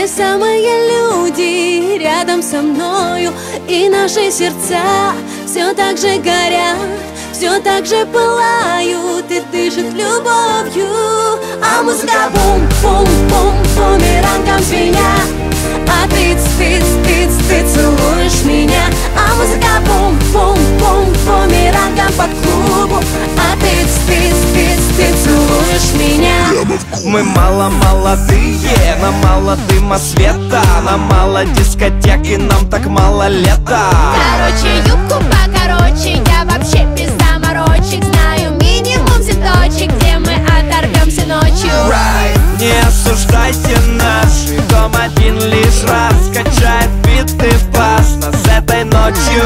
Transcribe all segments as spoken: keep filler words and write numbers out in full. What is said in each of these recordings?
те самые люди рядом со мною, и наши сердца все так же горят, все так же пылают и дышат любовью. А музыка бум-бум-бум, бумерангом звеня, а ты цыц-цыц, ты целуешь меня. А музыка бум-бум-бум, бумерангом под клубу, а ты цыц-цыц, ты целуешь меня. Мы мало молодые, нам мало дыма света, нам мало дискотек и нам так мало лета. Короче, юбку покороче, я вообще без заморочек, знаю минимум цветочек, где мы оторвемся ночью. Right. Не осуждайте нас, дом один лишь раз, качает битый пас нас этой ночью.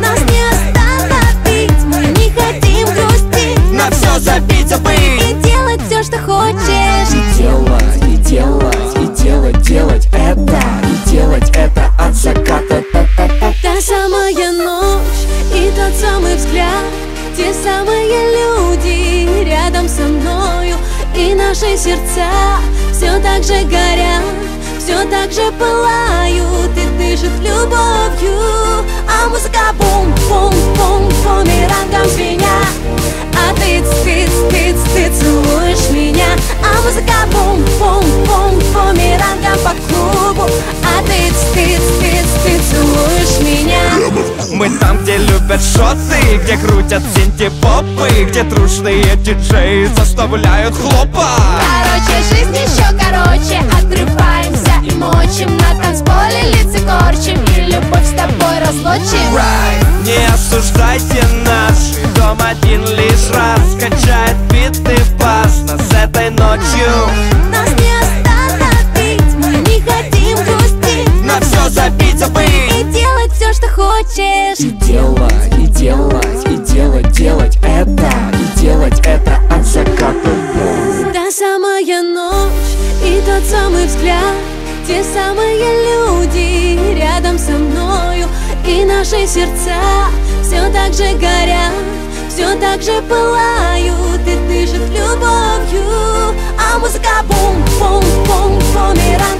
Нас не остановить, мы не хотим грустить, на все забить, забыть и делать все, что хочешь. И делать, и делать, и делать, делать это, и делать это от заката. Та самая ночь и тот самый взгляд, те самые люди рядом со мною, и наши сердца все так же горят, все так же пылают и дышат любовью. А музыка бум-бум-бум, бумерангом звеня, а ты цыц-цыц, ты целуешь меня. А музыка бум-бум-бум, бумерангом по клубу, а ты цыц-цыц, ты целуешь меня. Мы там, где любят шоты, где крутят синти-попы, где трушные диджеи заставляют хлопать. Короче, жизнь еще короче, отрываемся и мочим, на танцполе лица корчим и любовь с тобой разлучим. Right. Не осуждайте нас, дом один лишь раз, качает битый пас нас этой ночью. Нас не остановить, мы не хотим грустить, на все забить, забыть и делать все, что хочешь. И делать, и делать, и делать, делать это, и делать это от заката. Та самая ночь и тот самый взгляд, те самые люди рядом со мною, и наши сердца все так же горят, все так же пылают и дышат любовью. А музыка бум-бум-бум, бумеранг.